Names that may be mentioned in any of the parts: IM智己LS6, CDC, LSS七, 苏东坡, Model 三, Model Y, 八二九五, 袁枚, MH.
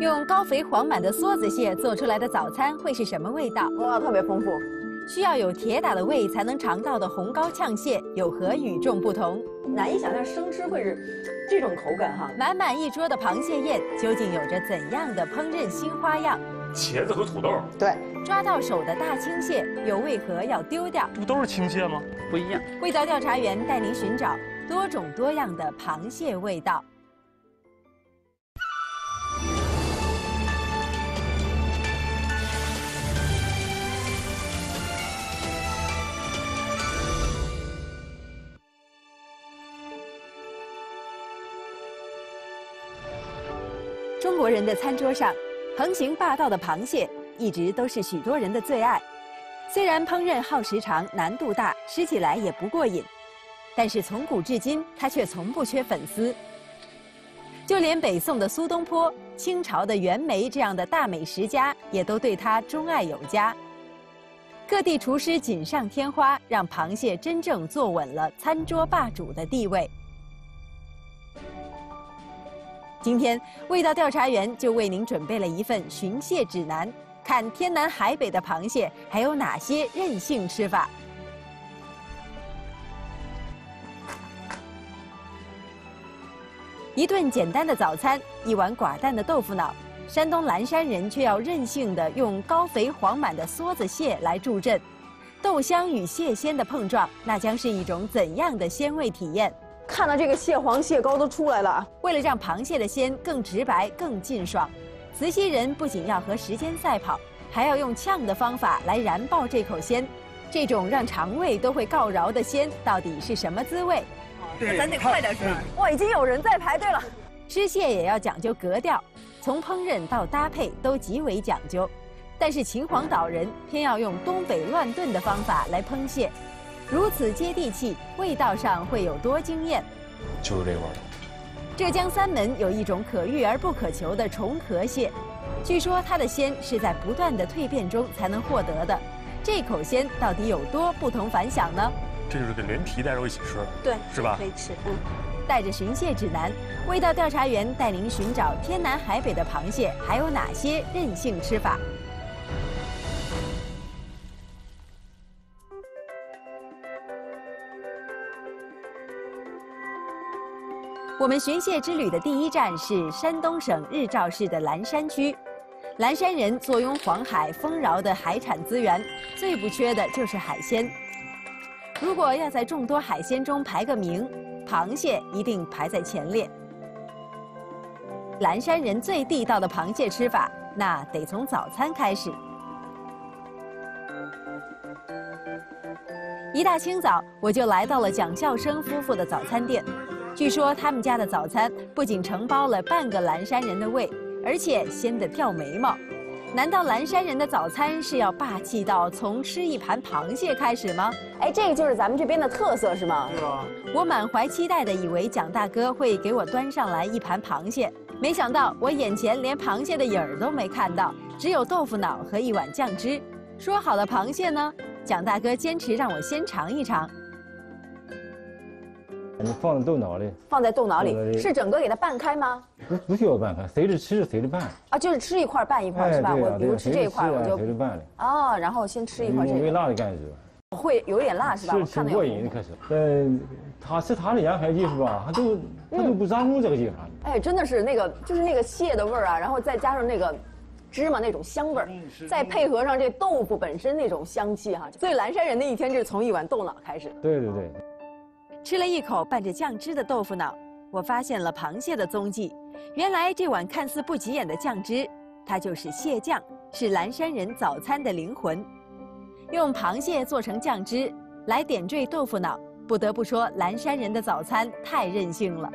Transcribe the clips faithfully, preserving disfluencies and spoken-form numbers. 用高肥黄满的梭子蟹做出来的早餐会是什么味道？哇，特别丰富。需要有铁打的胃才能尝到的红膏呛蟹有何与众不同？难以想象生吃会是这种口感哈！满满一桌的螃蟹宴究竟有着怎样的烹饪新花样？茄子和土豆，对，抓到手的大青蟹又为何要丢掉？这不都是青蟹吗？不一样。味道调查员带您寻找多种多样的螃蟹味道。 中国人的餐桌上，横行霸道的螃蟹一直都是许多人的最爱。虽然烹饪耗时长、难度大，吃起来也不过瘾，但是从古至今，它却从不缺粉丝。就连北宋的苏东坡、清朝的袁枚这样的大美食家，也都对它钟爱有加。各地厨师锦上添花，让螃蟹真正坐稳了餐桌霸主的地位。 今天，味道调查员就为您准备了一份寻蟹指南，看天南海北的螃蟹还有哪些任性吃法。一顿简单的早餐，一碗寡淡的豆腐脑，山东蓝山人却要任性的用高肥黄满的梭子蟹来助阵。豆香与蟹鲜的碰撞，那将是一种怎样的鲜味体验？ 看到这个蟹黄、蟹膏都出来了。为了让螃蟹的鲜更直白、更劲爽，慈溪人不仅要和时间赛跑，还要用呛的方法来燃爆这口鲜。这种让肠胃都会告饶的鲜，到底是什么滋味？咱得快点吃。哇，已经有人在排队了。吃蟹也要讲究格调，从烹饪到搭配都极为讲究。但是秦皇岛人偏要用东北乱炖的方法来烹蟹。 如此接地气，味道上会有多惊艳？就是这味儿。浙江三门有一种可遇而不可求的重壳蟹，据说它的鲜是在不断的蜕变中才能获得的。这口鲜到底有多不同凡响呢？这就是给连皮带肉一起吃，对，是吧？可以吃。嗯。带着寻蟹指南，味道调查员带您寻找天南海北的螃蟹，还有哪些任性吃法？ 我们寻蟹之旅的第一站是山东省日照市的蓝山区。蓝山人坐拥黄海丰饶的海产资源，最不缺的就是海鲜。如果要在众多海鲜中排个名，螃蟹一定排在前列。蓝山人最地道的螃蟹吃法，那得从早餐开始。一大清早，我就来到了蒋孝生夫妇的早餐店。 据说他们家的早餐不仅承包了半个蓝山人的胃，而且鲜得掉眉毛。难道蓝山人的早餐是要霸气到从吃一盘螃蟹开始吗？哎，这个就是咱们这边的特色是吗？对啊。我满怀期待的以为蒋大哥会给我端上来一盘螃蟹，没想到我眼前连螃蟹的影儿都没看到，只有豆腐脑和一碗酱汁。说好的螃蟹呢？蒋大哥坚持让我先尝一尝。 你放在豆脑里，放在豆脑里是整个给它拌开吗？不不需要拌开，谁着吃谁着拌啊，就是吃一块拌一块是吧？我比如吃这一块我就谁着拌的啊，然后先吃一块这个。没辣的感觉，会有点辣是吧？吃过瘾可是。嗯，他吃他的沿海技术吧，他都他都不沾乎这个地方。哎，真的是那个就是那个蟹的味儿啊，然后再加上那个芝麻那种香味儿，再配合上这豆腐本身那种香气哈，所以蓝山人的一天就是从一碗豆脑开始。对对对。 吃了一口拌着酱汁的豆腐脑，我发现了螃蟹的踪迹。原来这碗看似不起眼的酱汁，它就是蟹酱，是蓝山人早餐的灵魂。用螃蟹做成酱汁来点缀豆腐脑，不得不说蓝山人的早餐太任性了。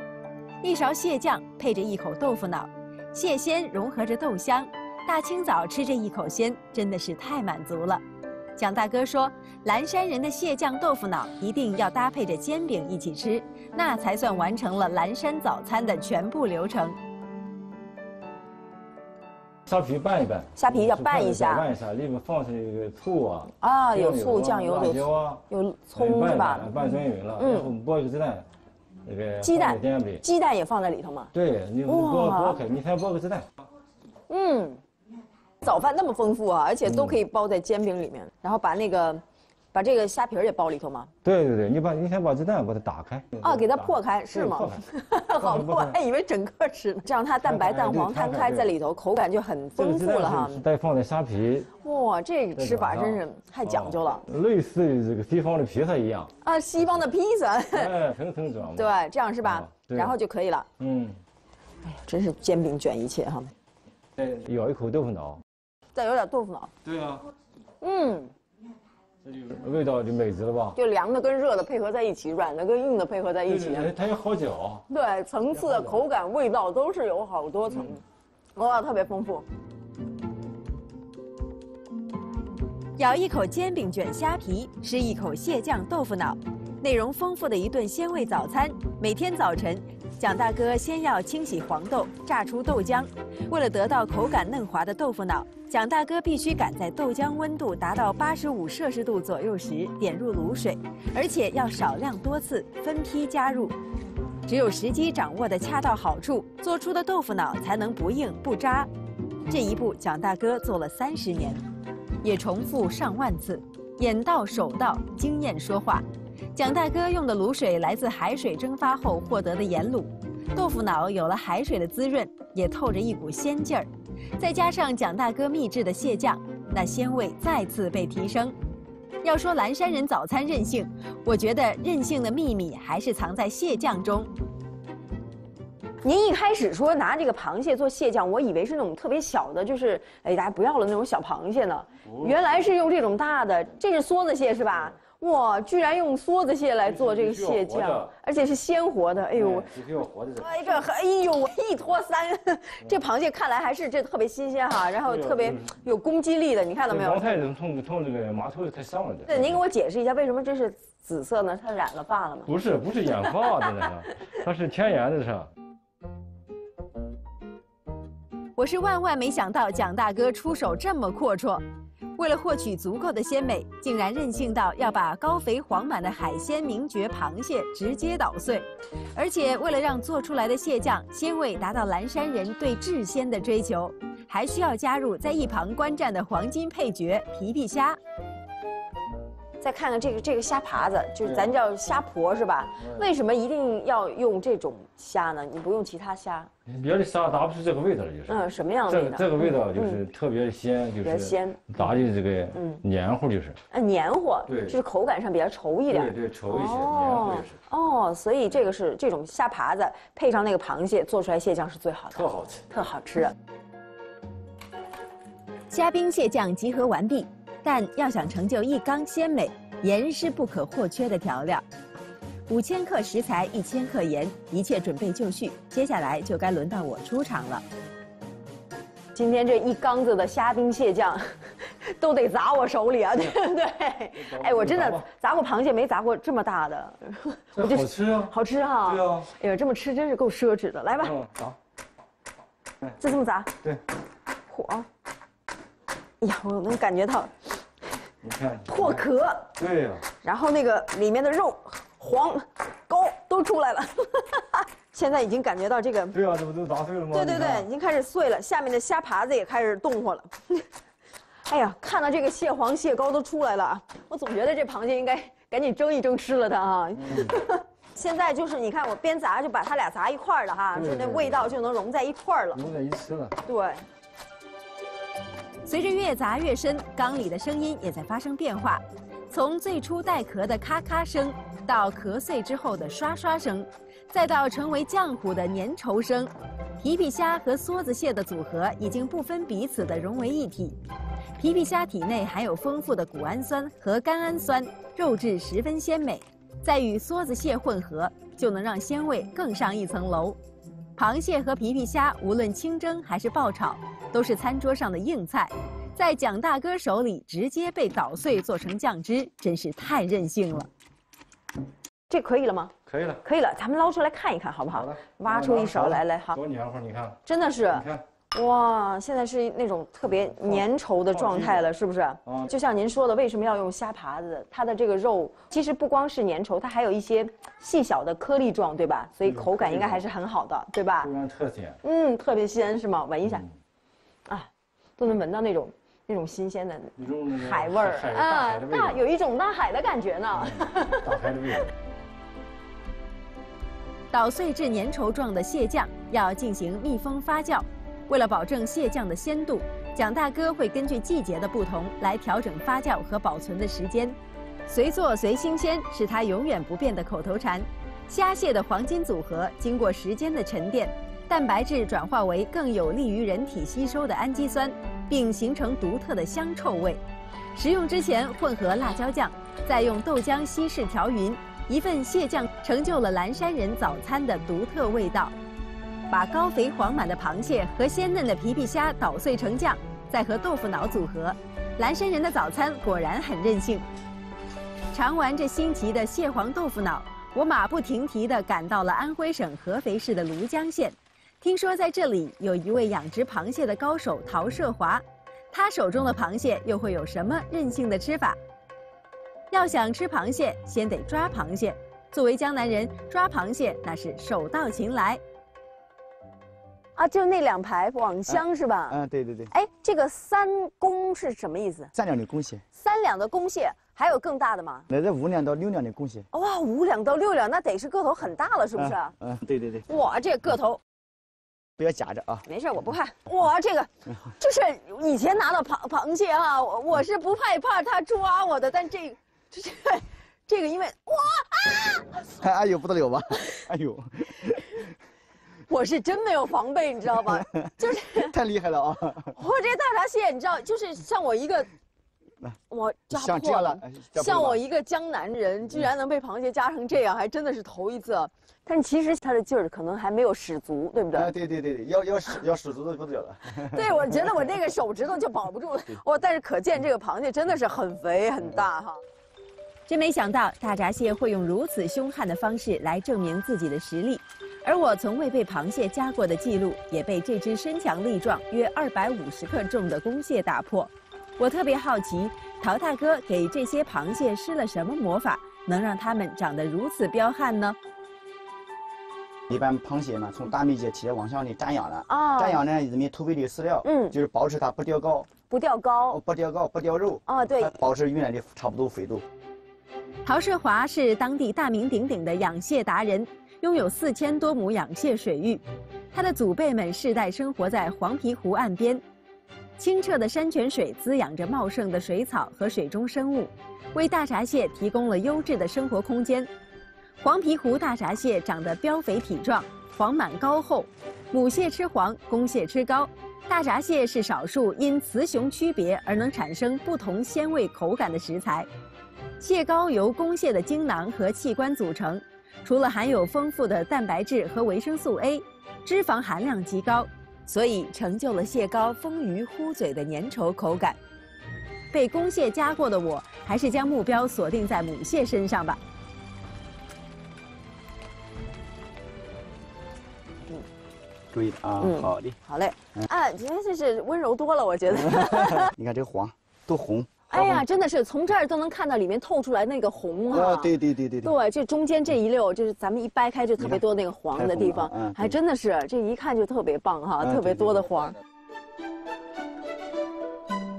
一勺蟹酱配着一口豆腐脑，蟹鲜融合着豆香，大清早吃这一口鲜真的是太满足了。 蒋大哥说，蓝山人的蟹酱豆腐脑一定要搭配着煎饼一起吃，那才算完成了蓝山早餐的全部流程。虾皮拌一拌，虾皮要拌一下，拌一下，里面放上这个醋啊，啊，有醋、酱油、辣椒啊，有葱是吧？拌均匀了，然后剥一个鸡蛋，那个鸡蛋，鸡蛋也放在里头嘛？对，你剥剥开，你先剥个鸡蛋。嗯，早饭那么丰富啊，而且都可以包在煎饼里面，嗯、然后把那个。 把这个虾皮儿也包里头吗？对对对，你把你先把鸡蛋把它打开啊，给它破开是吗？好破，还以为整个吃呢，这样它蛋白蛋黄摊开在里头，口感就很丰富了哈。再放点虾皮。哇，这吃法真是太讲究了，类似于这个西方的披萨一样啊，西方的披萨，哎，层层装。对，这样是吧？然后就可以了。嗯，哎呀，真是煎饼卷一切哈。对，咬一口豆腐脑，再有点豆腐脑。对啊。嗯。 味道就美极了吧？就凉的跟热的配合在一起，软的跟硬的配合在一起，对对对它也好搅。对，层次、口感、味道都是有好多层，哇、嗯哦，特别丰富。咬一口煎饼卷虾皮，吃一口蟹酱豆腐脑，内容丰富的一顿鲜味早餐。每天早晨，蒋大哥先要清洗黄豆，榨出豆浆。为了得到口感嫩滑的豆腐脑。 蒋大哥必须赶在豆浆温度达到八十五摄氏度左右时点入卤水，而且要少量多次分批加入。只有时机掌握的恰到好处，做出的豆腐脑才能不硬不渣。这一步，蒋大哥做了三十年，也重复上万次，眼到手到，经验说话。蒋大哥用的卤水来自海水蒸发后获得的盐卤，豆腐脑有了海水的滋润，也透着一股鲜劲儿。 再加上蒋大哥秘制的蟹酱，那鲜味再次被提升。要说蓝山人早餐任性，我觉得任性的秘密还是藏在蟹酱中。您一开始说拿这个螃蟹做蟹酱，我以为是那种特别小的，就是哎大家不要了那种小螃蟹呢，原来是用这种大的，这是梭子蟹是吧？ 哇，居然用梭子蟹来做这个蟹酱，而且是鲜活的。哎呦，必须要活的。哎，这哎呦，一拖三，这螃蟹看来还是这特别新鲜哈，然后特别有攻击力的，你看到没有？太能冲冲这个麻头太上了的。对，您给我解释一下，为什么这是紫色呢？它染了发了吗？不是，不是染发的呢，它是天然的上。我是万万没想到蒋大哥出手这么阔绰。 为了获取足够的鲜美，竟然任性到要把高肥黄满的海鲜名角螃蟹直接捣碎，而且为了让做出来的蟹酱鲜味达到蓝山人对至鲜的追求，还需要加入在一旁观战的黄金配角皮皮虾。再看看这个这个虾爬子，就是咱叫虾婆是吧？为什么一定要用这种虾呢？你不用其他虾？别的虾达不出这个味道了，就是。嗯，什么样的味道？这个味道就是特别鲜，就是鲜，打的这个黏糊就是。啊，黏糊。对。就是口感上比较稠一点。对对，稠一些，黏糊就是。哦，所以这个是这种虾爬子配上那个螃蟹做出来蟹酱是最好的。特好吃。特好吃。虾兵蟹酱集合完毕。 但要想成就一缸鲜美，盐是不可或缺的调料。五千克食材，一千克盐，一切准备就绪。接下来就该轮到我出场了。今天这一缸子的虾兵蟹酱，都得砸我手里啊，对不对？哎，我真的砸过螃蟹，没砸过这么大的。我就好吃啊！好吃哈！对啊。哎呀，这么吃真是够奢侈的。来吧，砸，就这么砸。对。火。哎呀，我能感觉到。 你看破壳，对呀、啊，然后那个里面的肉、黄、膏都出来了，现在已经感觉到这个，对啊，这不都砸碎了吗？对对对，已经开始碎了，下面的虾爬子也开始动活了。哎呀，看到这个蟹黄、蟹膏都出来了啊，我总觉得这螃蟹应该赶紧蒸一蒸吃了它啊。嗯、现在就是你看我边砸就把它俩砸一块儿了哈，就那味道就能融在一块儿了，融在一起了。对。 随着越砸越深，缸里的声音也在发生变化，从最初带壳的咔咔声，到壳碎之后的刷刷声，再到成为浆糊的粘稠声。皮皮虾和梭子蟹的组合已经不分彼此地融为一体。皮皮虾体内含有丰富的谷氨酸和甘氨酸，肉质十分鲜美，再与梭子蟹混合，就能让鲜味更上一层楼。螃蟹和皮皮虾无论清蒸还是爆炒。 都是餐桌上的硬菜，在蒋大哥手里直接被捣碎做成酱汁，真是太任性了。这可以了吗？可以了，可以了，咱们捞出来看一看，好不好？好挖出一勺来，来好。多黏糊，你看。真的是。你看，哇，现在是那种特别粘稠的状态了，是不是？啊。就像您说的，为什么要用虾爬子？它的这个肉其实不光是粘稠，它还有一些细小的颗粒状，对吧？所以口感应该还是很好的，对吧？非常特鲜。嗯，特别鲜是吗？闻一下。嗯啊，都能闻到那种那种新鲜的海味儿啊，那有一种大海的感觉呢。嗯、大海的味道。捣碎至粘稠状的蟹酱要进行密封发酵，为了保证蟹酱的鲜度，蒋大哥会根据季节的不同来调整发酵和保存的时间。随做随新鲜是他永远不变的口头禅。虾蟹的黄金组合经过时间的沉淀，蛋白质转化为更有利于人体吸收的氨基酸，并形成独特的香臭味。食用之前混合辣椒酱，再用豆浆稀释调匀。 一份蟹酱成就了蓝山人早餐的独特味道，把高肥黄满的螃蟹和鲜嫩的皮皮虾捣碎成酱，再和豆腐脑组合，蓝山人的早餐果然很任性。尝完这新奇的蟹黄豆腐脑，我马不停蹄地赶到了安徽省合肥市的庐江县，听说在这里有一位养殖螃蟹的高手陶社华，他手中的螃蟹又会有什么任性的吃法？ 要想吃螃蟹，先得抓螃蟹。作为江南人，抓螃蟹那是手到擒来。啊，就那两排网箱、啊、是吧？嗯、啊，对对对。哎，这个三公是什么意思？三两的公蟹。三两的公蟹，还有更大的吗？那这五两到六两的公蟹。哇，五两到六两，那得是个头很大了，是不是？嗯、啊啊，对对对。哇，这个头。 不要夹着啊！没事，我不怕。哇，这个，就是以前拿到螃螃蟹哈、啊，我我是不害怕它抓我的，但这个，这这，这个因为哇啊！哎呦不得了吧！哎呦，我是真没有防备，你知道吧？就是太厉害了啊！我这大闸蟹，你知道，就是像我一个，我抓破了，像我一个江南人，居然能被螃蟹夹成这样，还真的是头一次。 但其实它的劲儿可能还没有使足，对不对？啊，对对对对，要要使要使足就不得了。对，我觉得我这个手指头就保不住了。哦，但是可见这个螃蟹真的是很肥很大哈。真没想到大闸蟹会用如此凶悍的方式来证明自己的实力，而我从未被螃蟹夹过的记录也被这只身强力壮、约二百五十克重的公蟹打破。我特别好奇，陶大哥给这些螃蟹施了什么魔法，能让它们长得如此彪悍呢？ 一般螃蟹嘛，从大面积体往上里瞻仰了，哦、瞻仰呢，人们投喂的饲料，嗯，就是保持它不掉高，不掉高、哦，不掉高，不掉肉，啊、哦，对，保持原来的差不多肥度。陶世华是当地大名鼎鼎的养蟹达人，拥有四千多亩养蟹水域，他的祖辈们世代生活在黄陂湖岸边，清澈的山泉水滋养着茂盛的水草和水中生物，为大闸蟹提供了优质的生活空间。 黄陂湖大闸蟹长得膘肥体壮，黄满膏厚，母蟹吃黄，公蟹吃膏。大闸蟹是少数因雌雄区别而能产生不同鲜味口感的食材。蟹膏由公蟹的精囊和器官组成，除了含有丰富的蛋白质和维生素 A， 脂肪含量极高，所以成就了蟹膏丰腴糊嘴的粘稠口感。被公蟹夹过的我，还是将目标锁定在母蟹身上吧。 注意啊，嗯、好的，好嘞，啊，今天这是温柔多了，我觉得。你看这黄，都红。哎呀，真的是从这儿都能看到里面透出来那个红哈、啊哦。对对对对对。对，就中间这一溜，就是咱们一掰开就特别多那个黄的地方，嗯、还真的是这一看就特别棒哈、啊，嗯、特别多的黄。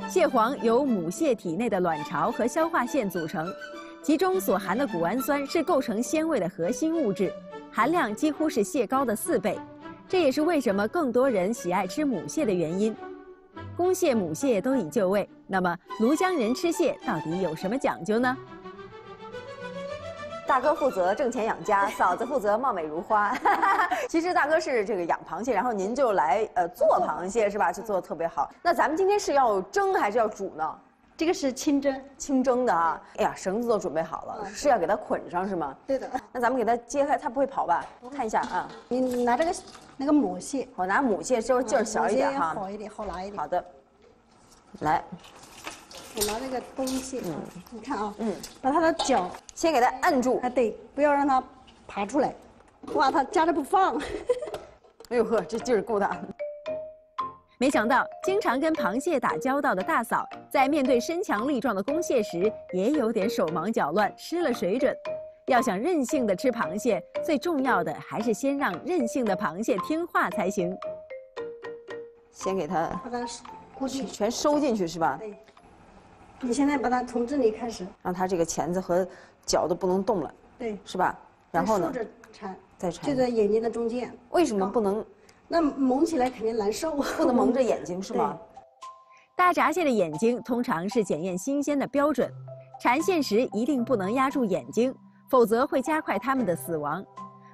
蟹黄由母蟹体内的卵巢和消化腺组成，其中所含的谷氨酸是构成鲜味的核心物质，含量几乎是蟹膏的四倍。 这也是为什么更多人喜爱吃母蟹的原因。公蟹、母蟹都已就位，那么庐江人吃蟹到底有什么讲究呢？大哥负责挣钱养家，嫂子负责貌美如花。其实大哥是这个养螃蟹，然后您就来呃做螃蟹是吧？就做得特别好。那咱们今天是要蒸还是要煮呢？这个是清蒸，清蒸的啊。哎呀，绳子都准备好了，啊、是要给它捆上是吗？对的。那咱们给它揭开，它不会跑吧？看一下啊，你拿这个。 那个母蟹，我拿母蟹，稍微劲儿小一点哈，好一点，好拿一点。好的，来，我拿那个公蟹，嗯，你看啊，嗯，把它的脚先给它摁住，哎，对，不要让它爬出来。哇，它夹着不放。哎呦呵，这劲儿够大。没想到，经常跟螃蟹打交道的大嫂，在面对身强力壮的公蟹时，也有点手忙脚乱，失了水准。 要想任性的吃螃蟹，最重要的还是先让任性的螃蟹听话才行。先给它把它估计全收进去是吧？对。你现在把它从这里开始，让它这个钳子和脚都不能动了，对，是吧？然后呢？竖着缠，再缠，就在眼睛的中间。为什么不能？那蒙起来肯定难受，不能蒙着眼睛是吗？大闸蟹的眼睛通常是检验新鲜的标准，缠线时一定不能压住眼睛，否则会加快它们的死亡。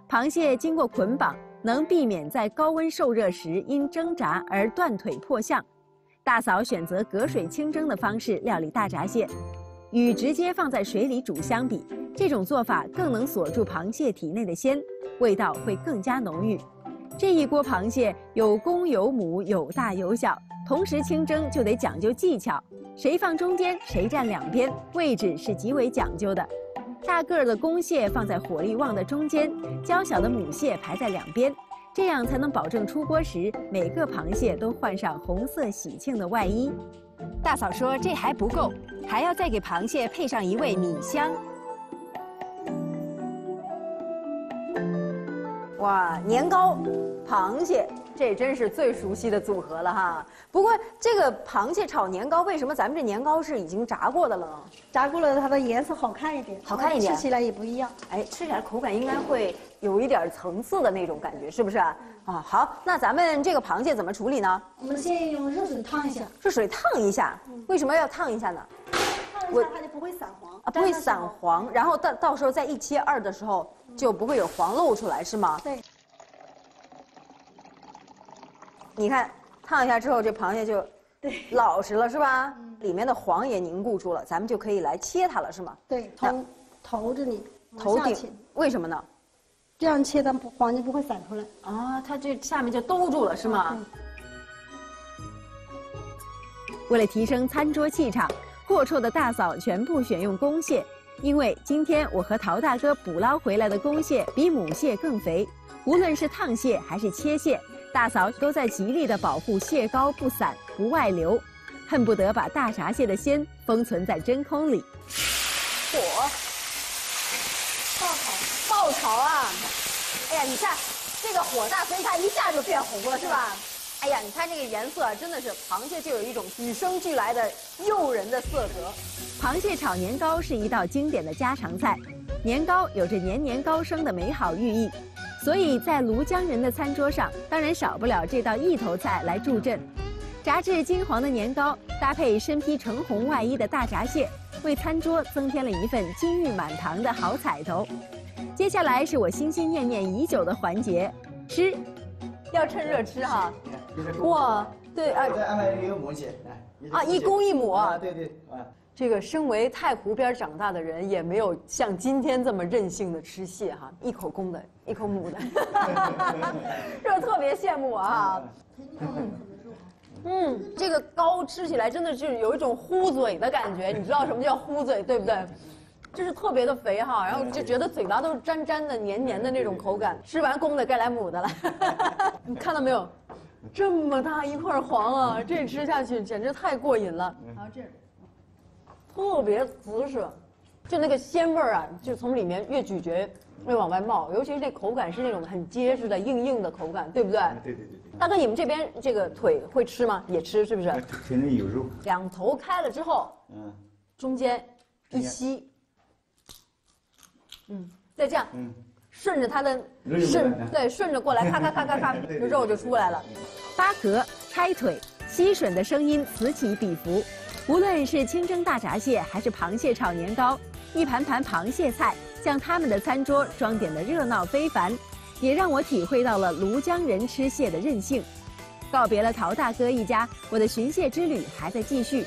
螃蟹经过捆绑，能避免在高温受热时因挣扎而断腿破相。 大嫂选择隔水清蒸的方式料理大闸蟹，与直接放在水里煮相比，这种做法更能锁住螃蟹体内的鲜，味道会更加浓郁。这一锅螃蟹有公有母，有大有小，同时清蒸就得讲究技巧，谁放中间，谁站两边，位置是极为讲究的。大个儿的公蟹放在火力旺的中间，娇小的母蟹排在两边。 这样才能保证出锅时每个螃蟹都换上红色喜庆的外衣。大嫂说这还不够，还要再给螃蟹配上一味米香。哇，年糕、螃蟹，这真是最熟悉的组合了哈。不过这个螃蟹炒年糕，为什么咱们这年糕是已经炸过的了呢？炸过了，它的颜色好看一点，好看一点，吃起来也不一样。哎，吃起来口感应该会。 有一点层次的那种感觉，是不是啊？啊，好，那咱们这个螃蟹怎么处理呢？我们先用热水烫一下。热水烫一下，为什么要烫一下呢？烫一下它就不会散黄啊，不会散黄。然后到到时候再一切二的时候，就不会有黄露出来，是吗？对。你看，烫一下之后，这螃蟹就老实了，是吧？里面的黄也凝固住了，咱们就可以来切它了，是吗？对，从头这里，头顶，为什么呢？ 这样切，它黄就不会散出来啊！它这下面就兜住了，是吗？为了提升餐桌气场，过臭的大嫂全部选用公蟹，因为今天我和陶大哥捕捞回来的公蟹比母蟹更肥。无论是烫蟹还是切蟹，大嫂都在极力的保护蟹膏不散不外流，恨不得把大闸蟹的鲜封存在真空里。火爆炒。 爆炒啊！哎呀，你看这个火大，所以它一下就变红了，是吧？哎呀，你看这个颜色啊，真的是螃蟹就有一种与生俱来的诱人的色泽。螃蟹炒年糕是一道经典的家常菜，年糕有着年年高升的美好寓意，所以在庐江人的餐桌上，当然少不了这道一头菜来助阵。炸至金黄的年糕，搭配身披橙红外衣的大闸蟹，为餐桌增添了一份金玉满堂的好彩头。 接下来是我心心念念已久的环节，吃，要趁热吃哈。哇，对啊，再安排一个母蟹来啊，一公一母啊，对对啊。这个身为太湖边长大的人，也没有像今天这么任性的吃蟹哈，一口公的，一口母的，是不是特别羡慕啊？嗯，这个糕吃起来真的是有一种糊嘴的感觉，你知道什么叫糊嘴对不对？ 就是特别的肥哈，然后就觉得嘴巴都是粘粘的、黏黏的那种口感。吃完公的该来母的了，你看到没有？这么大一块黄啊，这吃下去简直太过瘾了。然后这，特别瓷实，就那个鲜味儿啊，就从里面越咀嚼越往外冒。尤其是这口感是那种很结实的、硬硬的口感，对不对？对对对对。大哥，你们这边这个腿会吃吗？也吃是不是？腿上有肉。两头开了之后，嗯，中间一吸。 嗯，再这样，嗯，顺着它的顺对顺着过来，咔咔咔咔咔，肉就出来了。扒壳、拆腿、吸吮的声音此起彼伏。无论是清蒸大闸蟹，还是螃蟹炒年糕，一盘盘螃蟹菜将他们的餐桌装点的热闹非凡，也让我体会到了庐江人吃蟹的韧性。告别了陶大哥一家，我的寻蟹之旅还在继续。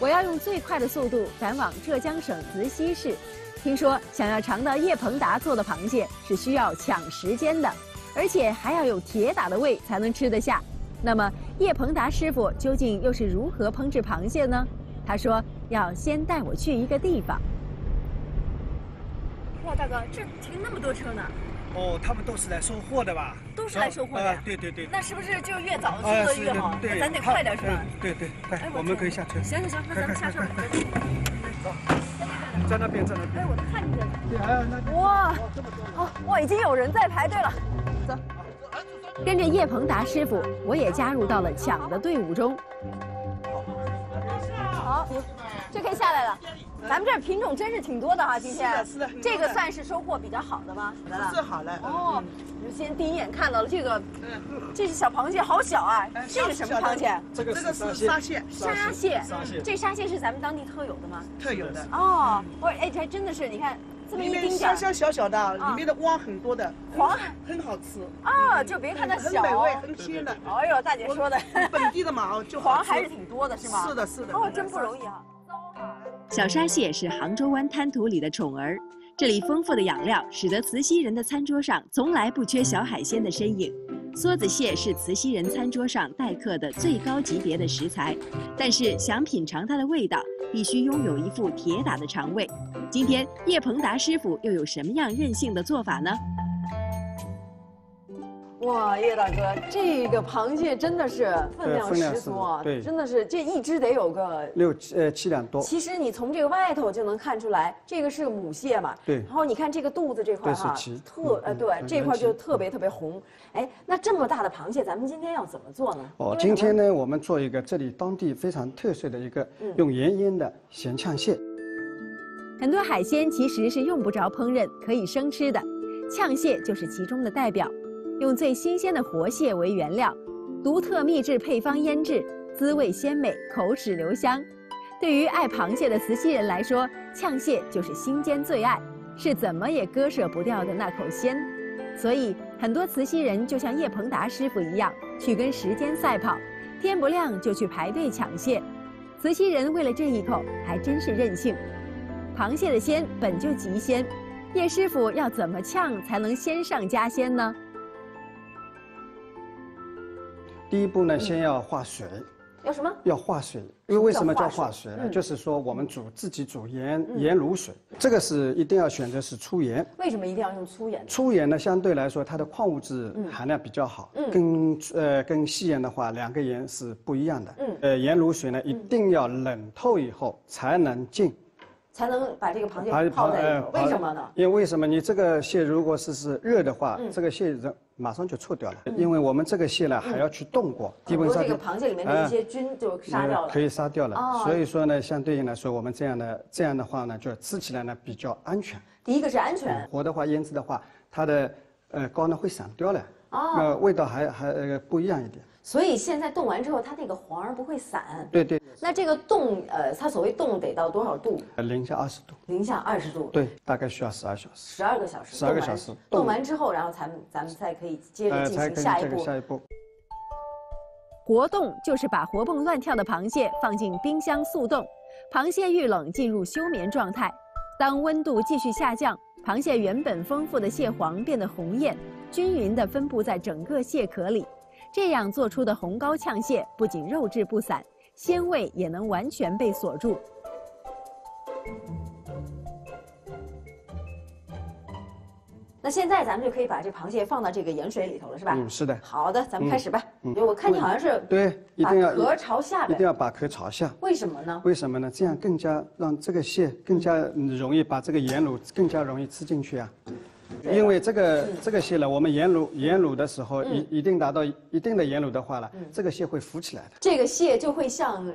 我要用最快的速度赶往浙江省泽西市。 听说想要尝到叶鹏达做的螃蟹是需要抢时间的，而且还要有铁打的胃才能吃得下。那么叶鹏达师傅究竟又是如何烹制螃蟹呢？他说要先带我去一个地方。哇，大哥，这停那么多车呢？哦，他们都是来收货的吧？都是来收货的、啊。对对对。那是不是就越早做的越好？啊、咱得快点是吧？对对，快，哎、我, 我们可以下车。行行行，那咱们下车吧。走。 在那边，在那边。哎，我看见了。对，还有那。哇，哦，哇，已经有人在排队了。走。跟着叶鹏达师傅，我也加入到了抢的队伍中。好，就可以下来了。咱们这儿品种真是挺多的哈、啊，今天。是的，是的。这个算是收获比较好的吗？来了。最好了。哦，我今天第一眼看到了这个，这是小螃蟹，好小啊！这是什么螃蟹？这个这个是沙蟹。沙蟹。沙蟹。这沙蟹是咱们当地特有的吗？特有的。哦，我哎，还真的是，你看。 里面香香小小的，里面的光很多的，黄很好吃啊！就别看它小，很美味，很鲜的。哎呦，大姐说的，本地的嘛，就黄还是挺多的，是吗？是的，是的。哦，真不容易啊！小沙蟹是杭州湾滩涂里的宠儿，这里丰富的养料使得慈溪人的餐桌上从来不缺小海鲜的身影。梭子蟹是慈溪人餐桌上待客的最高级别的食材，但是想品尝它的味道，必须拥有一副铁打的肠胃。 今天叶鹏达师傅又有什么样任性的做法呢？哇，叶大哥，这个螃蟹真的是分量十足啊！对，真的是这一只得有个六七呃七两多。其实你从这个外头就能看出来，这个是母蟹嘛。对。然后你看这个肚子这块哈，特呃对这块就特别特别红。哎，那这么大的螃蟹，咱们今天要怎么做呢？哦，今天呢，我们做一个这里当地非常特色的一个用盐腌的咸呛蟹。 很多海鲜其实是用不着烹饪，可以生吃的，呛蟹就是其中的代表。用最新鲜的活蟹为原料，独特秘制配方腌制，滋味鲜美，口齿留香。对于爱螃蟹的慈溪人来说，呛蟹就是心间最爱，是怎么也割舍不掉的那口鲜。所以，很多慈溪人就像叶鹏达师傅一样，去跟时间赛跑，天不亮就去排队抢蟹。慈溪人为了这一口，还真是任性。 螃蟹的鲜本就极鲜，叶师傅要怎么呛才能鲜上加鲜呢？第一步呢，先要化水。嗯、要什么？要化水，因为为什么叫化水呢？嗯、就是说我们煮自己煮盐盐卤水，嗯、这个是一定要选择是粗盐。为什么一定要用粗盐？粗盐呢，相对来说它的矿物质含量比较好，嗯、跟呃跟细盐的话，两个盐是不一样的。嗯、呃，盐卤水呢，一定要冷透以后才能进。 才能把这个螃蟹泡在里头，为什么呢？因为为什么你这个蟹如果是是热的话，这个蟹人马上就臭掉了。因为我们这个蟹呢还要去冻过，基本上这个螃蟹里面的一些菌就杀掉了，可以杀掉了。所以说呢，相对应来说，我们这样的这样的话呢，就吃起来呢比较安全。第一个是安全，活的话腌制的话，它的呃膏呢会散掉了，呃味道还还呃不一样一点。 所以现在冻完之后，它那个黄儿不会散。对对。那这个冻，呃，它所谓冻得到多少度？零下二十度。零下二十度。对，大概需要十二小时。十二个小时。十二个小时。冻完之后，然后咱们咱们才可以接着进行下一步。下一步。活冻就是把活蹦乱跳的螃蟹放进冰箱速冻，螃蟹遇冷进入休眠状态。当温度继续下降，螃蟹原本丰富的蟹黄变得红艳，均匀地分布在整个蟹壳里。 这样做出的红膏呛蟹不仅肉质不散，鲜味也能完全被锁住。那现在咱们就可以把这螃蟹放到这个盐水里头了，是吧？嗯，是的。好的，咱们开始吧。嗯，我看你好像是对，一定要把壳朝下，一定要把壳朝下。为什么呢？为什么呢？这样更加让这个蟹更加容易把这个盐卤更加容易吃进去啊。 因为这个这个蟹呢，我们盐卤盐卤的时候，一一定达到一定的盐卤的话了，这个蟹会浮起来的。这个蟹就会像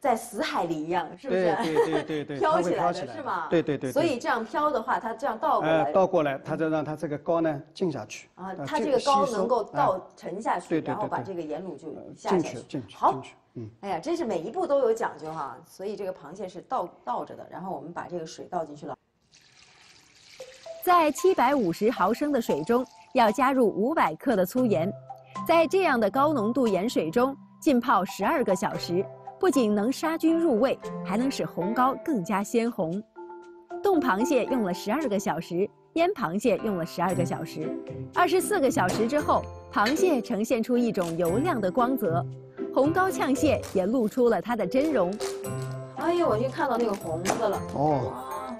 在死海里一样，是不是？对对对对，飘起来的是吗？对对对。所以这样飘的话，它这样倒过来。倒过来，它就让它这个膏呢浸下去。啊，它这个膏能够倒沉下去，然后把这个盐卤就下去。进去，好。 嗯，哎呀，真是每一步都有讲究哈。所以这个螃蟹是倒倒着的，然后我们把这个水倒进去了。 在七百五十毫升的水中，要加入五百克的粗盐，在这样的高浓度盐水中浸泡十二个小时，不仅能杀菌入味，还能使红膏更加鲜红。冻螃蟹用了十二个小时，腌螃蟹用了十二个小时，二十四个小时之后，螃蟹呈现出一种油亮的光泽，红膏呛蟹也露出了它的真容。哎呀，我就看到那个红的了。哦，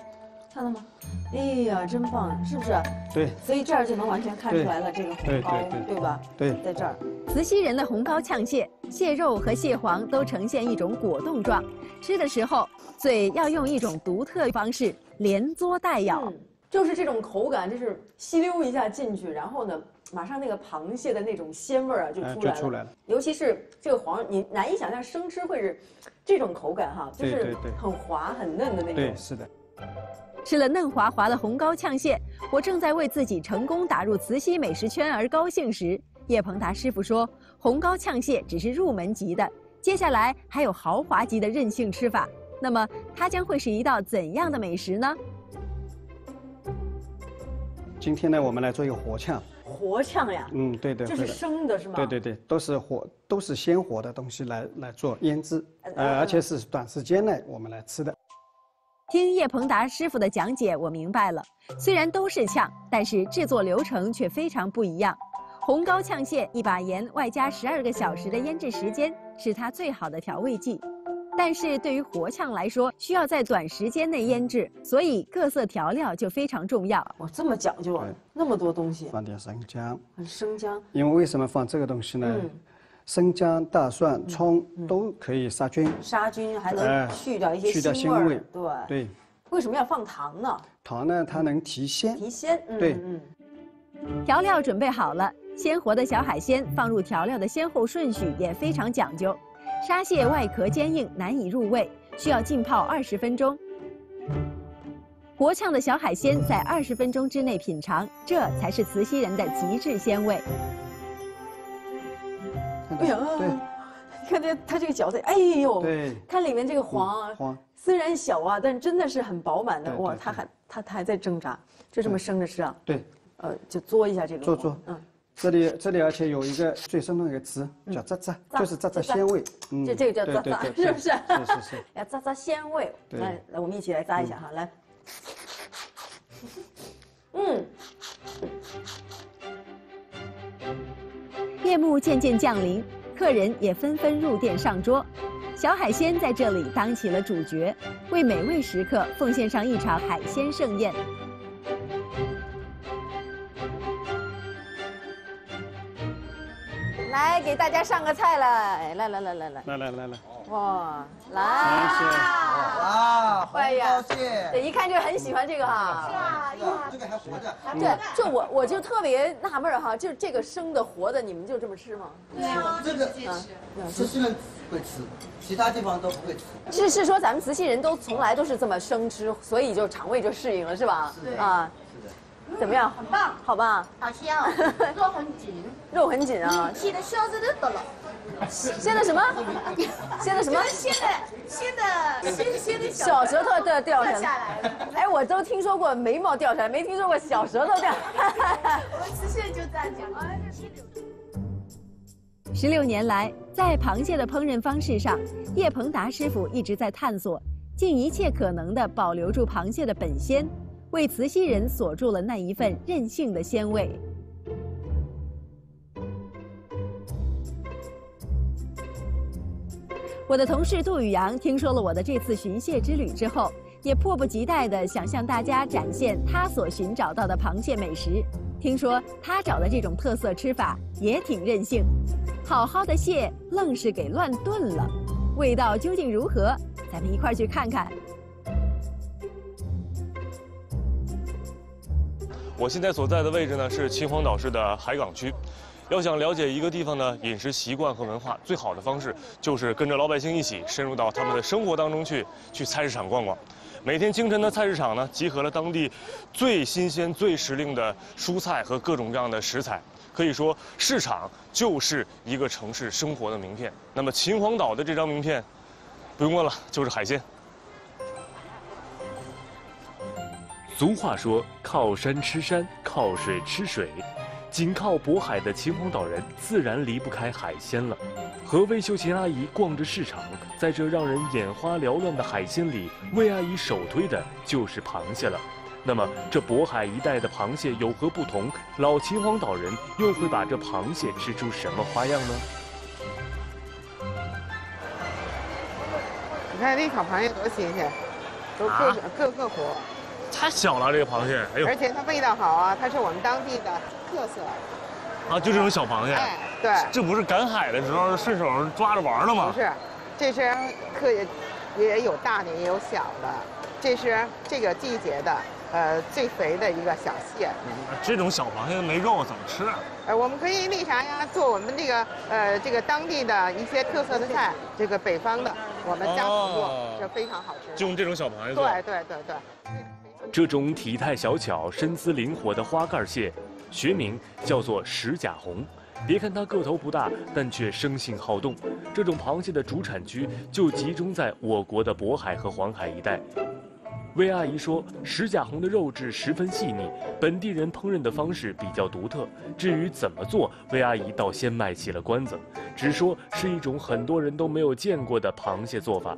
看到吗？ 哎呀，真棒，是不是？对，所以这儿就能完全看出来了，这个红膏， 对, 对, 对, 对吧？对，在这儿，慈溪人的红膏呛蟹，蟹肉和蟹黄都呈现一种果冻状，吃的时候嘴要用一种独特方式，连嘬带咬、嗯，就是这种口感，就是吸溜一下进去，然后呢，马上那个螃蟹的那种鲜味儿啊就出来了，呃、出来了。尤其是这个黄，你难以想象生吃会是这种口感哈，就是很滑很嫩的那种。对，是的。吃了嫩滑滑的红膏呛蟹，我正在为自己成功打入慈溪美食圈而高兴时，叶鹏达师傅说，红膏呛蟹只是入门级的，接下来还有豪华级的任性吃法。那么它将会是一道怎样的美食呢？今天呢，我们来做一个活呛。活呛呀？嗯，对对，这是生的是吗？对对对，都是活，都是鲜活的东西来来做腌制，呃，而且是短时间内我们来吃的。 听叶鹏达师傅的讲解，我明白了。虽然都是呛，但是制作流程却非常不一样。红膏呛蟹一把盐外加十二个小时的腌制时间，是它最好的调味剂。但是对于活呛来说，需要在短时间内腌制，所以各色调料就非常重要。哇，这么讲究啊！那么多东西。放点生姜。生姜。因为为什么放这个东西呢？嗯 生姜、大蒜、葱都可以杀菌，杀菌还能去掉一些腥味。对对，为什么要放糖呢？糖呢，它能提鲜。提鲜，对。调料准备好了，鲜活的小海鲜放入调料的先后顺序也非常讲究。沙蟹外壳坚硬，难以入味，需要浸泡二十分钟。活呛的小海鲜在二十分钟之内品尝，这才是慈溪人的极致鲜味。 哎呀，对，你看这它这个饺子，哎呦，对，看里面这个黄，黄虽然小啊，但真的是很饱满的。哇，它还它它还在挣扎，就这么生着吃啊？对，呃，就嘬一下这个。嘬嘬，嗯，这里这里而且有一个最生动一个词叫“咂咂”，就是咂咂鲜味。嗯，这这个叫咂咂，是不是？是是是。呀，咂咂鲜味。来，来，我们一起来咂一下哈，来。嗯。 夜幕渐渐降临，客人也纷纷入店上桌，小海鲜在这里当起了主角，为美味食客奉献上一场海鲜盛宴。来，给大家上个菜了，来来来来来来来来来，哇，来，哇，哎呀，对，一看就很喜欢这个哈。是啊。 这个还活着，对，就我我就特别纳闷哈，就是这个生的活的，你们就这么吃吗？对啊，这个慈溪人会吃，其他地方都不会吃。是是说咱们慈溪人都从来都是这么生吃，所以就肠胃就适应了，是吧？对啊，是的。怎么样？很棒，好吧？好香，肉很紧，肉很紧啊。现在现在什么？现在什么？现在现在现现在小舌头都掉下来了。 哎，我都听说过眉毛掉下来，没听说过小舌头掉。我们慈溪人就这样讲。十六年来，在螃蟹的烹饪方式上，叶鹏达师傅一直在探索，尽一切可能地保留住螃蟹的本鲜，为慈溪人锁住了那一份任性的鲜味。 我的同事杜宇阳听说了我的这次寻蟹之旅之后，也迫不及待地想向大家展现他所寻找到的螃蟹美食。听说他找的这种特色吃法也挺任性，好好的蟹愣是给乱炖了，味道究竟如何？咱们一块去看看。我现在所在的位置呢是秦皇岛市的海港区。 要想了解一个地方的饮食习惯和文化，最好的方式就是跟着老百姓一起深入到他们的生活当中去，去菜市场逛逛。每天清晨的菜市场呢，集合了当地最新鲜、最时令的蔬菜和各种各样的食材。可以说，市场就是一个城市生活的名片。那么，秦皇岛的这张名片，不用问了，就是海鲜。俗话说：“靠山吃山，靠水吃水。” 紧靠渤海的秦皇岛人自然离不开海鲜了。和魏秀琴阿姨逛着市场，在这让人眼花缭乱的海鲜里，魏阿姨首推的就是螃蟹了。那么，这渤海一带的螃蟹有何不同？老秦皇岛人又会把这螃蟹吃出什么花样呢？你看这烤螃蟹多新鲜，都各、啊、各个活。 太小了，这个螃蟹，哎呦！而且它味道好啊，它是我们当地的特色。啊，就这种小螃蟹，哎，对，这不是赶海的时候顺手抓着玩的吗？不是，这是可也也有大的，也有小的，这是这个季节的，呃最肥的一个小蟹。这种小螃蟹没肉怎么吃啊？呃，我们可以那啥呀，做我们这个呃这个当地的一些特色的菜，这个北方的，我们家常做，这非常好吃。就用这种小螃蟹做。对对对对。这种体态小巧、身姿灵活的花盖蟹，学名叫做石甲红。 别看它个头不大，但却生性好动。这种螃蟹的主产区就集中在我国的渤海和黄海一带。魏阿姨说，石甲红的肉质十分细腻，本地人烹饪的方式比较独特。至于怎么做，魏阿姨倒先卖起了关子，只说是一种很多人都没有见过的螃蟹做法。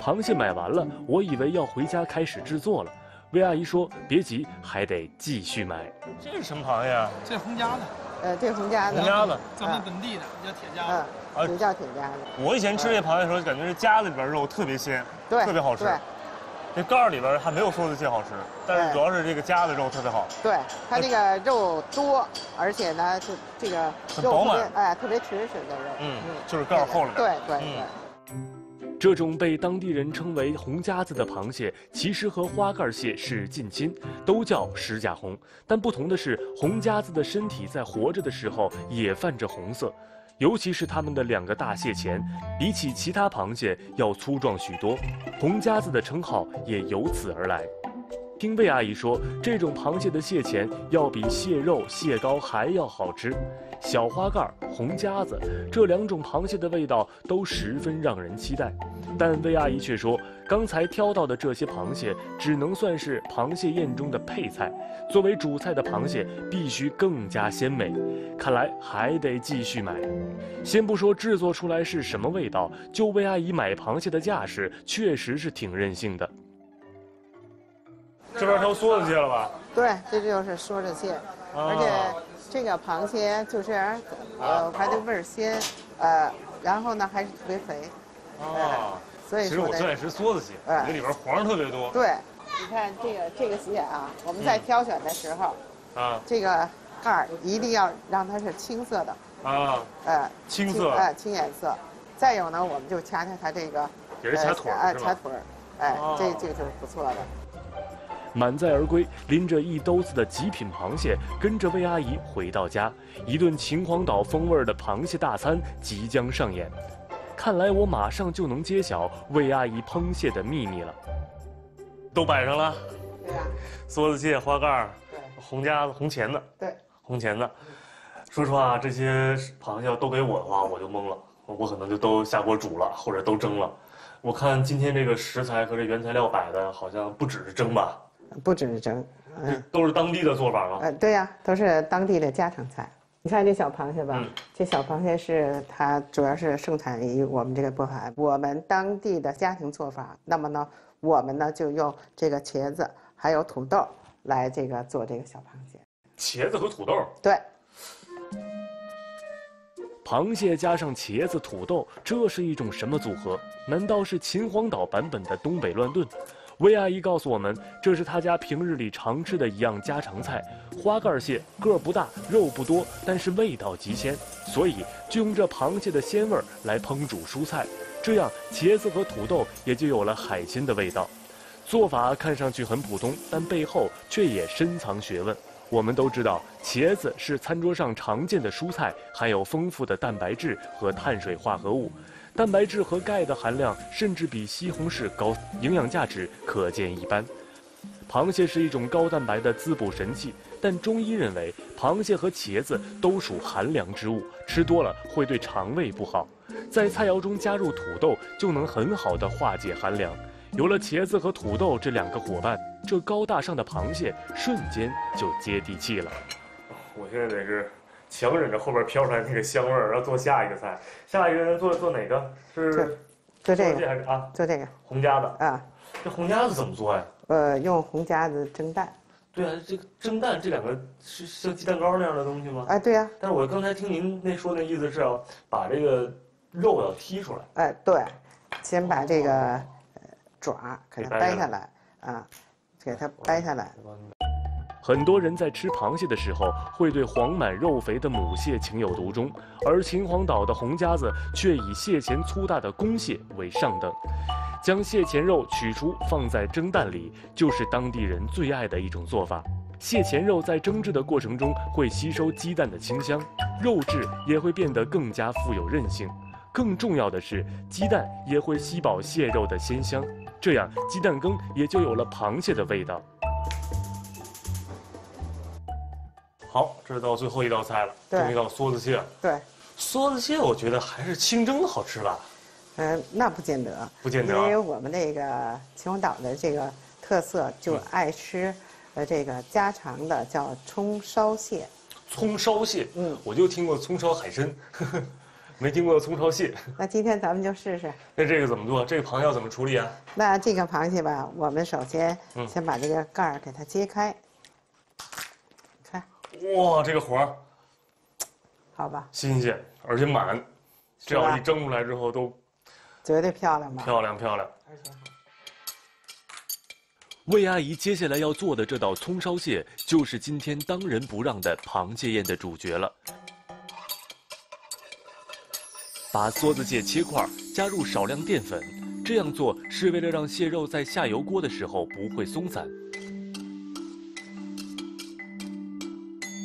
螃蟹买完了，我以为要回家开始制作了。 魏阿姨说：“别急，还得继续买。这是什么螃蟹啊？这是洪家的，呃，这是洪家的，洪家的，咱们本地的叫铁夹子，啊，也叫铁夹子。我以前吃这螃蟹的时候，感觉这夹子里边肉特别鲜，对，特别好吃。这盖里边还没有梭子蟹好吃，但是主要是这个夹子肉特别好。对，它这个肉多，而且呢，就这个肉饱满，哎，特别实实的肉。嗯，就是盖厚了点。对对对。” 这种被当地人称为“红夹子”的螃蟹，其实和花盖蟹是近亲，都叫石甲红。但不同的是，红夹子的身体在活着的时候也泛着红色，尤其是它们的两个大蟹钳，比起其他螃蟹要粗壮许多。红夹子的称号也由此而来。听魏阿姨说，这种螃蟹的蟹钳要比蟹肉、蟹膏还要好吃。小花盖、红夹子这两种螃蟹的味道都十分让人期待。 但魏阿姨却说，刚才挑到的这些螃蟹只能算是螃蟹宴中的配菜，作为主菜的螃蟹必须更加鲜美。看来还得继续买。先不说制作出来是什么味道，就魏阿姨买螃蟹的架势，确实是挺任性的。这边成梭子蟹了吧？对，这就是梭子蟹，啊、而且这个螃蟹就是，呃，还得味儿鲜，呃，然后呢还是特别肥。 啊，所以其实我最爱吃梭子蟹，这里边黄特别多。对，你看这个这个蟹啊，我们在挑选的时候，啊，这个盖儿一定要让它是青色的啊，呃，青色，哎，青颜色。再有呢，我们就掐掐它这个，也是掐腿儿，哎，掐腿儿，哎，这这个就是不错的。满载而归，拎着一兜子的极品螃蟹，跟着魏阿姨回到家，一顿秦皇岛风味的螃蟹大餐即将上演。 看来我马上就能揭晓魏阿姨烹蟹的秘密了。都摆上了，对啊，梭子蟹、花盖、红夹子、红钳子，对，红钳子。说实话，这些螃蟹都给我的话，我就懵了，我可能就都下锅煮了，或者都蒸了。我看今天这个食材和这原材料摆的，好像不只是蒸吧？不只是蒸，嗯，都是当地的做法吗？呃，对呀、啊，都是当地的家常菜。 你看这小螃蟹吧，嗯、这小螃蟹是它主要是盛产于我们这个渤海，我们当地的家庭做法。那么呢，我们呢就用这个茄子还有土豆来这个做这个小螃蟹。茄子和土豆？对。螃蟹加上茄子、土豆，这是一种什么组合？难道是秦皇岛版本的东北乱炖？ 魏阿姨告诉我们，这是她家平日里常吃的一样家常菜——花盖蟹，个不大，肉不多，但是味道极鲜，所以就用这螃蟹的鲜味儿来烹煮蔬菜，这样茄子和土豆也就有了海鲜的味道。做法看上去很普通，但背后却也深藏学问。我们都知道，茄子是餐桌上常见的蔬菜，含有丰富的蛋白质和碳水化合物。 蛋白质和钙的含量甚至比西红柿高，营养价值可见一斑。螃蟹是一种高蛋白的滋补神器，但中医认为螃蟹和茄子都属寒凉之物，吃多了会对肠胃不好。在菜肴中加入土豆，就能很好的化解寒凉。有了茄子和土豆这两个伙伴，这高大上的螃蟹瞬间就接地气了。我现在得是。 强忍着后边飘出来那个香味儿，然后做下一个菜。下一个人做做哪个？是做这个还是啊？做这个红夹子啊。这红夹子怎么做呀？呃，用红夹子蒸蛋。对啊，这个蒸蛋这两个是像鸡蛋糕那样的东西吗？啊，对呀。但是我刚才听您那说那意思是要把这个肉要剔出来。哎，对，先把这个爪给它掰下来啊，给它掰下来。 很多人在吃螃蟹的时候，会对黄满肉肥的母蟹情有独钟，而秦皇岛的红夹子却以蟹钳粗大的公蟹为上等。将蟹钳肉取出放在蒸蛋里，就是当地人最爱的一种做法。蟹钳肉在蒸制的过程中会吸收鸡蛋的清香，肉质也会变得更加富有韧性。更重要的是，鸡蛋也会吸饱蟹肉的鲜香，这样鸡蛋羹也就有了螃蟹的味道。 好，这是到最后一道菜了，终于到梭子蟹了。对，梭子蟹我觉得还是清蒸的好吃吧。嗯、呃，那不见得，不见得，因为我们这个秦皇岛的这个特色就爱吃，呃，这个家常的叫葱烧蟹。葱烧蟹，嗯，我就听过葱烧海参，呵呵没听过葱烧蟹。那今天咱们就试试。那这个怎么做？这个螃蟹要怎么处理啊？那这个螃蟹吧，我们首先先把这个盖儿给它揭开。嗯 哇，这个活儿，好吧，新鲜而且满，这要一蒸出来之后都绝对漂亮吧？漂亮漂亮，而且好。魏阿姨接下来要做的这道葱烧蟹，就是今天当仁不让的螃蟹宴的主角了。把梭子蟹切块，加入少量淀粉，这样做是为了让蟹肉在下油锅的时候不会松散。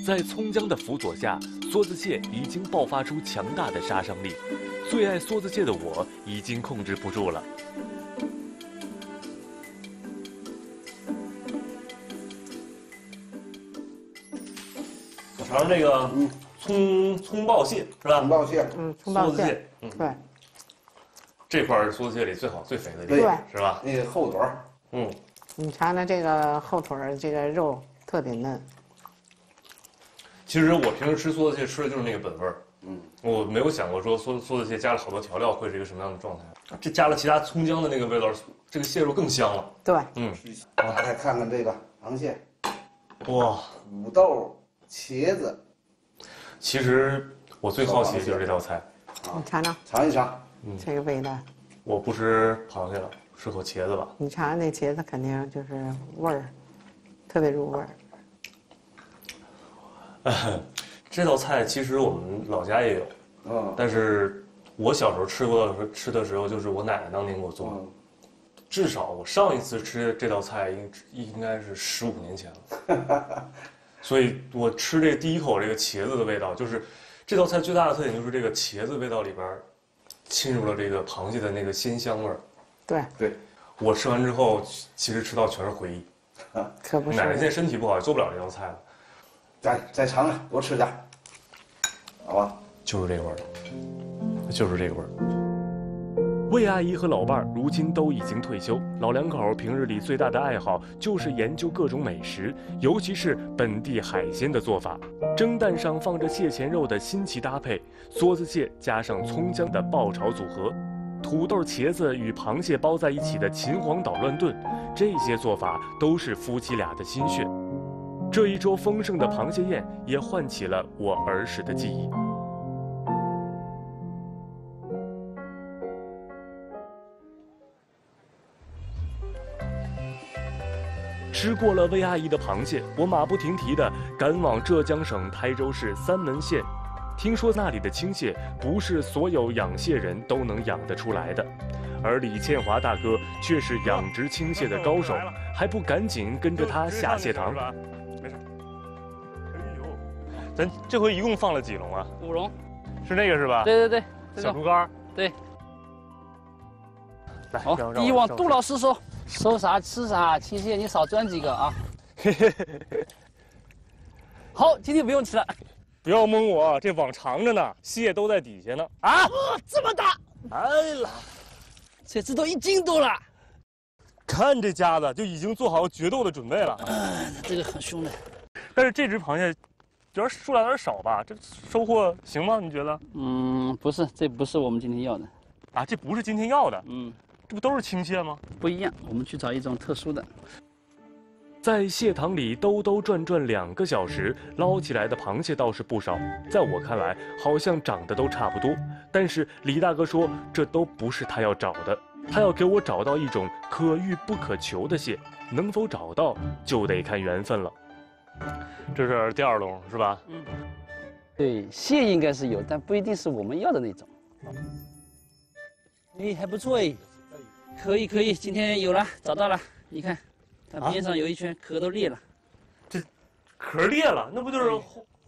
在葱姜的辅佐下，梭子蟹已经爆发出强大的杀伤力。最爱梭子蟹的我已经控制不住了。尝尝这个葱葱爆蟹是吧？葱爆蟹，嗯，葱爆蟹，嗯，对。这块是梭子蟹里最好最肥的地方，是吧？那个后腿儿，嗯，你尝尝这个后腿儿，这个肉特别嫩。 其实我平时吃梭子蟹吃的就是那个本味儿，嗯，我没有想过说梭梭子蟹加了好多调料会是一个什么样的状态。这加了其他葱姜的那个味道，这个蟹肉更香了。对，嗯，大家看看这个螃蟹，哇，土豆、茄子。其实我最好奇的就是这道菜，你尝尝，尝一尝，嗯，这个味道。我不吃螃蟹了，吃口茄子吧。你尝尝那茄子，肯定就是味儿，特别入味儿。 这道菜其实我们老家也有，嗯，但是我小时候吃过的时候吃的时候，就是我奶奶当年给我做的。嗯、至少我上一次吃这道菜应应该是十五年前了，所以我吃这第一口这个茄子的味道，就是这道菜最大的特点就是这个茄子味道里边侵入了这个螃蟹的那个鲜香味儿。对对，我吃完之后，其实吃到全是回忆。可不是，奶奶现在身体不好，也做不了这道菜了。 再再尝尝，多吃点，好吧？就是这个味儿，就是这个味儿。魏阿姨和老伴儿如今都已经退休，老两口平日里最大的爱好就是研究各种美食，尤其是本地海鲜的做法。蒸蛋上放着蟹钳肉的新奇搭配，梭子蟹加上葱姜的爆炒组合，土豆茄子与螃蟹包在一起的秦皇岛乱炖，这些做法都是夫妻俩的心血。 这一桌丰盛的螃蟹宴也唤起了我儿时的记忆。吃过了魏阿姨的螃蟹，我马不停蹄地赶往浙江省台州市三门县。听说那里的青蟹不是所有养蟹人都能养得出来的。 而李建华大哥却是养殖青蟹的高手，还不赶紧跟着他下蟹塘？没事。咱这回一共放了几笼啊？五笼。是那个是吧？对对对，小竹竿。对。来，好，第一往杜老师收，收啥吃啥，青蟹你少钻几个啊。好，今天不用吃了。不要蒙我，这网长着呢，蟹都在底下呢。啊，这么大！哎呀。 这只都一斤多了，看这家子就已经做好决斗的准备了。啊，这个很凶的。但是这只螃蟹，觉得数量有点少吧？这收获行吗？你觉得？嗯，不是，这不是我们今天要的。啊，这不是今天要的。嗯，这不都是青蟹吗？不一样，我们去找一种特殊的。在蟹塘里兜兜转转两个小时，捞起来的螃蟹倒是不少。在我看来，好像长得都差不多。 但是李大哥说，这都不是他要找的，他要给我找到一种可遇不可求的蟹，能否找到就得看缘分了。这是第二笼是吧？嗯，对，蟹应该是有，但不一定是我们要的那种。你还不错哎，可以可以，今天有了，找到了。你看，它边上有一圈壳都裂了。这壳裂了，那不就是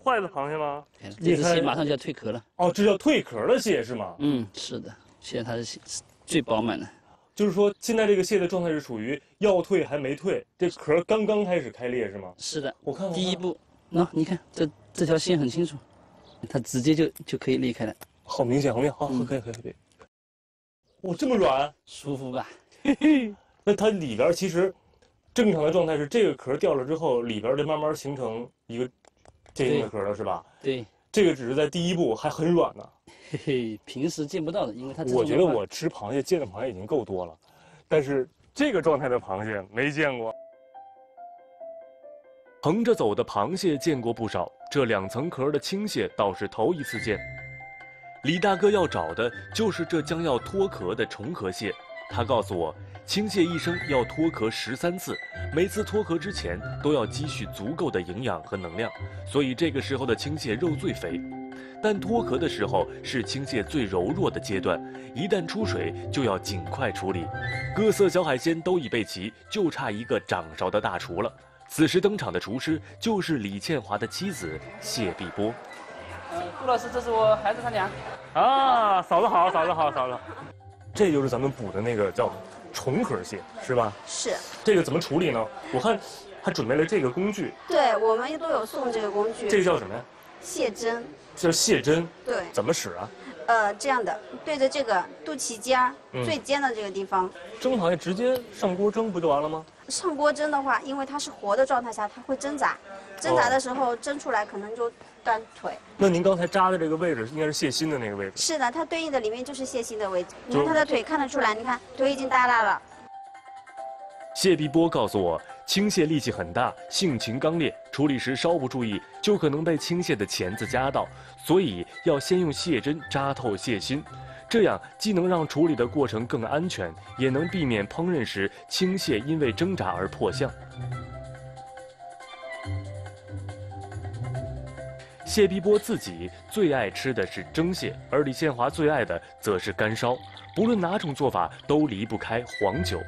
坏的螃蟹吗？这只蟹马上就要蜕壳了。哦，这叫蜕壳的蟹是吗？嗯，是的，现在它是最饱满的。就是说，现在这个蟹的状态是属于要蜕还没蜕，这壳刚刚开始开裂是吗？是的，我看我看第一步，喏、no, 你看这这条线很清楚，它直接就就可以裂开了。好明显，好明显，好，嗯、可以可以可以。哇，这么软，舒服吧？嘿嘿。那它里边其实正常的状态是这个壳掉了之后，里边就慢慢形成一个这样的壳了，是吧？对。这个只是在第一步，还很软呢、啊。嘿嘿，平时见不到的，因为它我觉得我吃螃蟹见的螃蟹已经够多了，但是这个状态的螃蟹没见过。横着走的螃蟹见过不少，这两层壳的青蟹倒是头一次见。李大哥要找的就是这将要脱壳的重壳蟹。他告诉我，青蟹一生要脱壳十三次，每次脱壳之前都要积蓄足够的营养和能量，所以这个时候的青蟹肉最肥。但脱壳的时候是青蟹最柔弱的阶段，一旦出水就要尽快处理。各色小海鲜都已备齐，就差一个掌勺的大厨了。此时登场的厨师就是李倩华的妻子谢碧波。嗯，顾老师，这是我孩子他俩。啊，嫂子好，嫂子好，嫂子。这就是咱们捕的那个叫重壳蟹，是吧？是。这个怎么处理呢？我看还准备了这个工具。对，我们都有送这个工具。这个叫什么呀？蟹针。这叫蟹针。对。怎么使啊？呃，这样的，对着这个肚脐尖儿、嗯、最尖的这个地方。蒸螃蟹直接上锅蒸不就完了吗？上锅蒸的话，因为它是活的状态下，它会挣扎，挣扎的时候、哦、蒸出来可能就断腿。那您刚才扎的这个位置应该是蟹心的那个位置。是的，它对应的里面就是蟹心的位置。你看它的腿看得出来，你看腿已经耷拉了。谢碧波告诉我，青蟹力气很大，性情刚烈，处理时稍不注意就可能被青蟹的钳子夹到，所以要先用蟹针扎透蟹心。这样既能让处理的过程更安全，也能避免烹饪时青蟹因为挣扎而破相。谢碧波自己最爱吃的是蒸蟹，而李宪华最爱的则是干烧。不论哪种做法都离不开黄酒。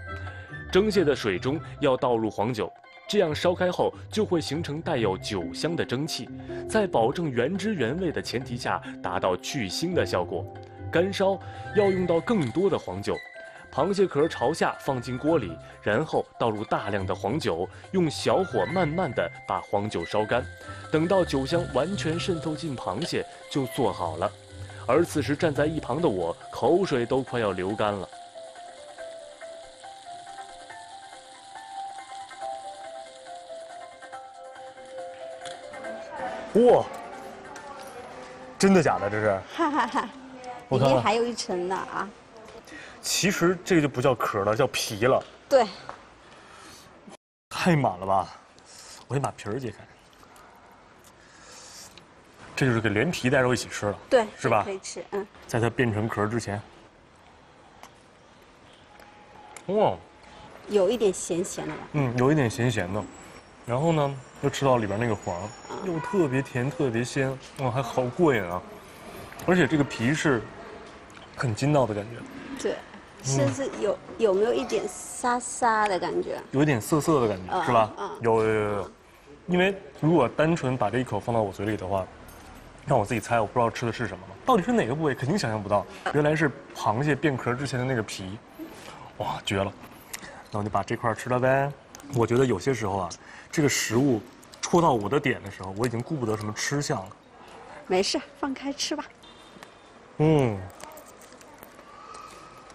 蒸蟹的水中要倒入黄酒，这样烧开后就会形成带有酒香的蒸汽，在保证原汁原味的前提下，达到去腥的效果。干烧要用到更多的黄酒，螃蟹壳朝下放进锅里，然后倒入大量的黄酒，用小火慢慢的把黄酒烧干，等到酒香完全渗透进螃蟹就做好了。而此时站在一旁的我，口水都快要流干了。哇，真的假的？这是？哈哈哈。里面还有一层呢啊！其实这就不叫壳了，叫皮了。对，太满了吧！我先把皮儿揭开。这就是给连皮带肉一起吃了，对，是吧？可以吃，嗯。在它变成壳之前，哇，有一点咸咸的吧？嗯，有一点咸咸的。然后呢，又吃到里边那个黄，又特别甜，特别鲜，哇，还好过瘾啊！而且这个皮是很筋道的感觉，对，甚至有有没有一点沙沙的感觉？有一点涩涩的感觉，是吧？有有有有，因为如果单纯把这一口放到我嘴里的话，让我自己猜，我不知道吃的是什么了，到底是哪个部位，肯定想象不到。原来是螃蟹变壳之前的那个皮，哇，绝了！那我就把这块吃了呗。我觉得有些时候啊，这个食物戳到我的点的时候，我已经顾不得什么吃相了。没事，放开吃吧。嗯，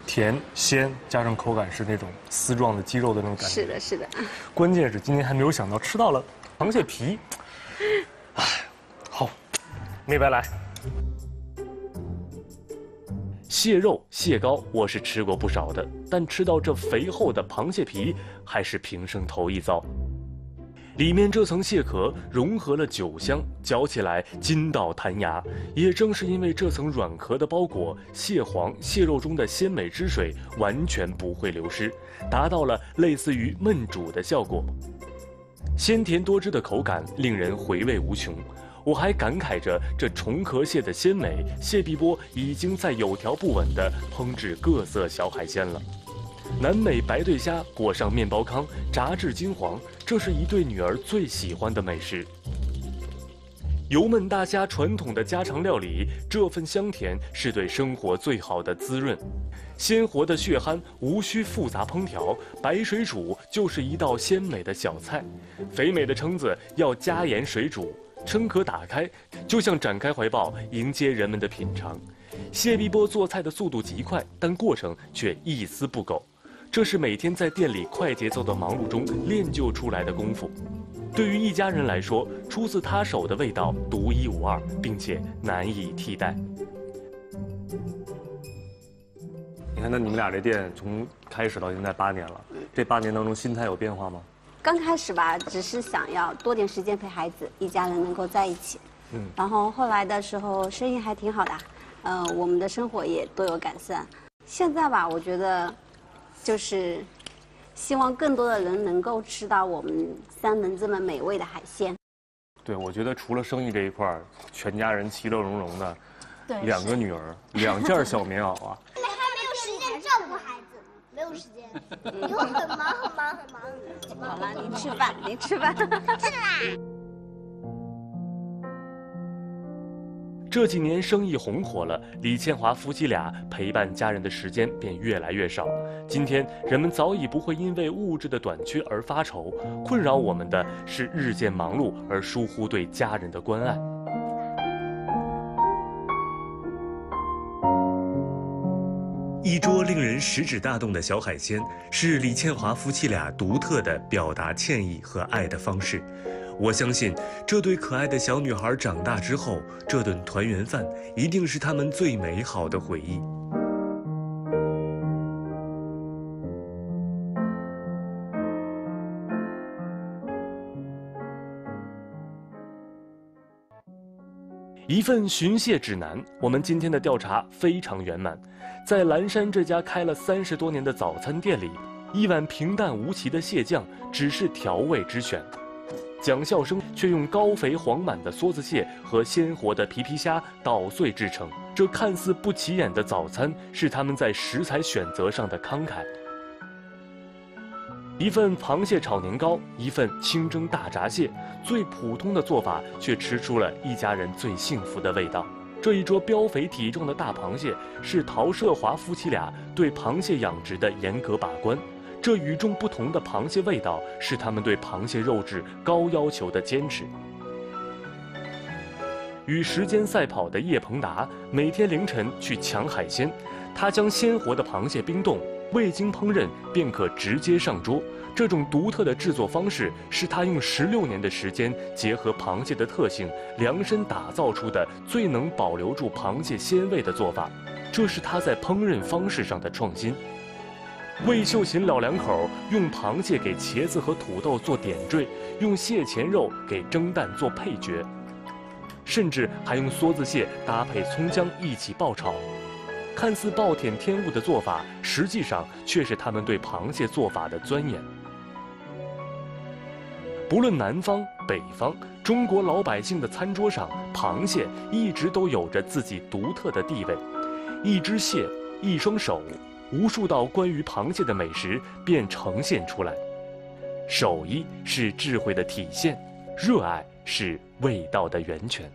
甜鲜加上口感是那种丝状的肌肉的那种感觉。是的，是的。关键是今天还没有想到吃到了螃蟹皮，哎，好，没白来。蟹肉、蟹膏我是吃过不少的，但吃到这肥厚的螃蟹皮还是平生头一遭。里面这层蟹壳融合了酒香，嚼起来筋道弹牙。也正是因为这层软壳的包裹，蟹黄、蟹肉中的鲜美汁水完全不会流失，达到了类似于焖煮的效果。鲜甜多汁的口感令人回味无穷。我还感慨着这重壳蟹的鲜美，谢碧波已经在有条不紊地烹制各色小海鲜了。南美白对虾裹上面包糠，炸至金黄，这是一对女儿最喜欢的美食。油焖大虾传统的家常料理，这份香甜是对生活最好的滋润。鲜活的血蚶无需复杂烹调，白水煮就是一道鲜美的小菜。肥美的蛏子要加盐水煮，蛏壳打开，就像展开怀抱迎接人们的品尝。 谢必波做菜的速度极快，但过程却一丝不苟，这是每天在店里快节奏的忙碌中练就出来的功夫。对于一家人来说，出自他手的味道独一无二，并且难以替代。你看，那你们俩这店从开始到现在八年了，这八年当中心态有变化吗？刚开始吧，只是想要多点时间陪孩子，一家人能够在一起。嗯，然后后来的时候生意还挺好的。 呃，我们的生活也都有改善。现在吧，我觉得，就是希望更多的人能够吃到我们三门这么美味的海鲜。对，我觉得除了生意这一块儿，全家人其乐融融的，对，两个女儿，两件小棉袄啊。你还没有时间照顾孩子，没有时间，以后很忙很忙很忙。很忙好了，您吃饭，您吃饭，吃啦。 这几年生意红火了，李倩华夫妻俩陪伴家人的时间便越来越少。今天，人们早已不会因为物质的短缺而发愁，困扰我们的是日渐忙碌而疏忽对家人的关爱。一桌令人食指大动的小海鲜，是李倩华夫妻俩独特的表达歉意和爱的方式。 我相信，这对可爱的小女孩长大之后，这顿团圆饭一定是他们最美好的回忆。一份寻蟹指南，我们今天的调查非常圆满。在蓝山这家开了三十多年的早餐店里，一碗平淡无奇的蟹酱只是调味之选。 蒋孝生却用高肥黄满的梭子蟹和鲜活的皮皮虾捣碎制成。这看似不起眼的早餐，是他们在食材选择上的慷慨。一份螃蟹炒年糕，一份清蒸大闸蟹，最普通的做法，却吃出了一家人最幸福的味道。这一桌膘肥体壮的大螃蟹，是陶社华夫妻俩对螃蟹养殖的严格把关。 这与众不同的螃蟹味道，是他们对螃蟹肉质高要求的坚持。与时间赛跑的叶鹏达，每天凌晨去抢海鲜。他将鲜活的螃蟹冰冻，未经烹饪便可直接上桌。这种独特的制作方式，是他用十六年的时间，结合螃蟹的特性，量身打造出的最能保留住螃蟹鲜味的做法。这是他在烹饪方式上的创新。 魏秀琴老两口用螃蟹给茄子和土豆做点缀，用蟹钳肉给蒸蛋做配角，甚至还用梭子蟹搭配葱姜一起爆炒。看似暴殄天物的做法，实际上却是他们对螃蟹做法的钻研。不论南方北方，中国老百姓的餐桌上，螃蟹一直都有着自己独特的地位。一只蟹，一双手。 无数道关于螃蟹的美食便呈现出来，手艺是智慧的体现，热爱是味道的源泉。